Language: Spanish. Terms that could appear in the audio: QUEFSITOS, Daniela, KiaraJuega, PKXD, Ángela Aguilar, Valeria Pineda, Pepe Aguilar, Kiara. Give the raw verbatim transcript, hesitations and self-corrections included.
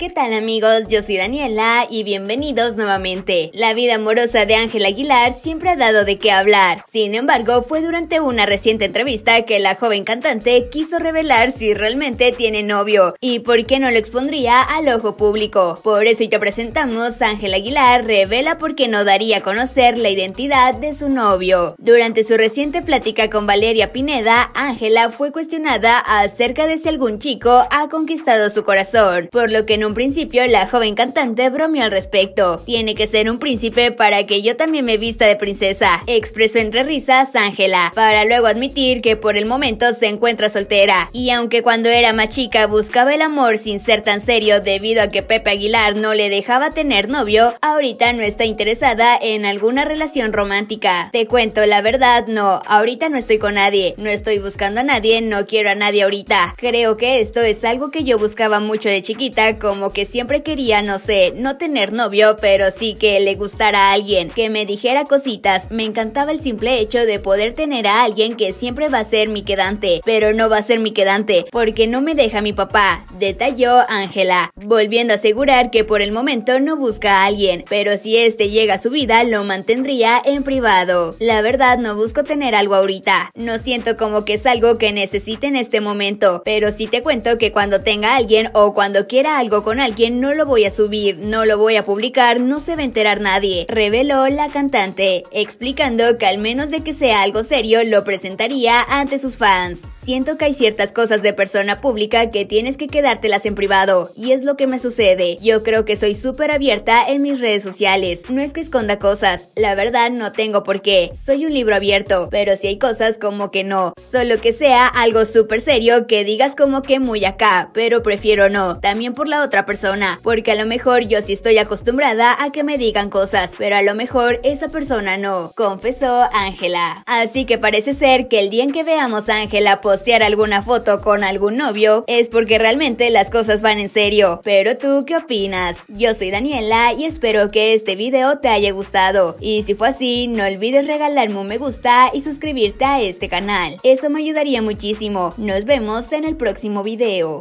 ¿Qué tal amigos? Yo soy Daniela y bienvenidos nuevamente. La vida amorosa de Ángela Aguilar siempre ha dado de qué hablar. Sin embargo, fue durante una reciente entrevista que la joven cantante quiso revelar si realmente tiene novio y por qué no lo expondría al ojo público. Por eso hoy te presentamos, Ángela Aguilar revela por qué no daría a conocer la identidad de su novio. Durante su reciente plática con Valeria Pineda, Ángela fue cuestionada acerca de si algún chico ha conquistado su corazón, por lo que no En principio la joven cantante bromeó al respecto. Tiene que ser un príncipe para que yo también me vista de princesa, expresó entre risas Ángela, para luego admitir que por el momento se encuentra soltera. Y aunque cuando era más chica buscaba el amor sin ser tan serio debido a que Pepe Aguilar no le dejaba tener novio, ahorita no está interesada en alguna relación romántica. Te cuento la verdad, no, ahorita no estoy con nadie, no estoy buscando a nadie, no quiero a nadie ahorita. Creo que esto es algo que yo buscaba mucho de chiquita, como Como que siempre quería, no sé, no tener novio, pero sí que le gustara a alguien, que me dijera cositas. Me encantaba el simple hecho de poder tener a alguien que siempre va a ser mi quedante, pero no va a ser mi quedante, porque no me deja mi papá, detalló Ángela, volviendo a asegurar que por el momento no busca a alguien, pero si este llega a su vida lo mantendría en privado. La verdad no busco tener algo ahorita, no siento como que es algo que necesite en este momento, pero sí te cuento que cuando tenga a alguien o cuando quiera algo con con alguien no lo voy a subir, no lo voy a publicar, no se va a enterar nadie, reveló la cantante, explicando que al menos de que sea algo serio lo presentaría ante sus fans. Siento que hay ciertas cosas de persona pública que tienes que quedártelas en privado, y es lo que me sucede. Yo creo que soy súper abierta en mis redes sociales, no es que esconda cosas, la verdad no tengo por qué, soy un libro abierto, pero si hay cosas como que no, solo que sea algo súper serio que digas como que muy acá, pero prefiero no, también por la otra persona, porque a lo mejor yo sí estoy acostumbrada a que me digan cosas, pero a lo mejor esa persona no, confesó Ángela. Así que parece ser que el día en que veamos a Ángela postear alguna foto con algún novio es porque realmente las cosas van en serio. Pero tú, ¿qué opinas? Yo soy Daniela y espero que este video te haya gustado, y si fue así no olvides regalarme un me gusta y suscribirte a este canal, eso me ayudaría muchísimo. Nos vemos en el próximo video.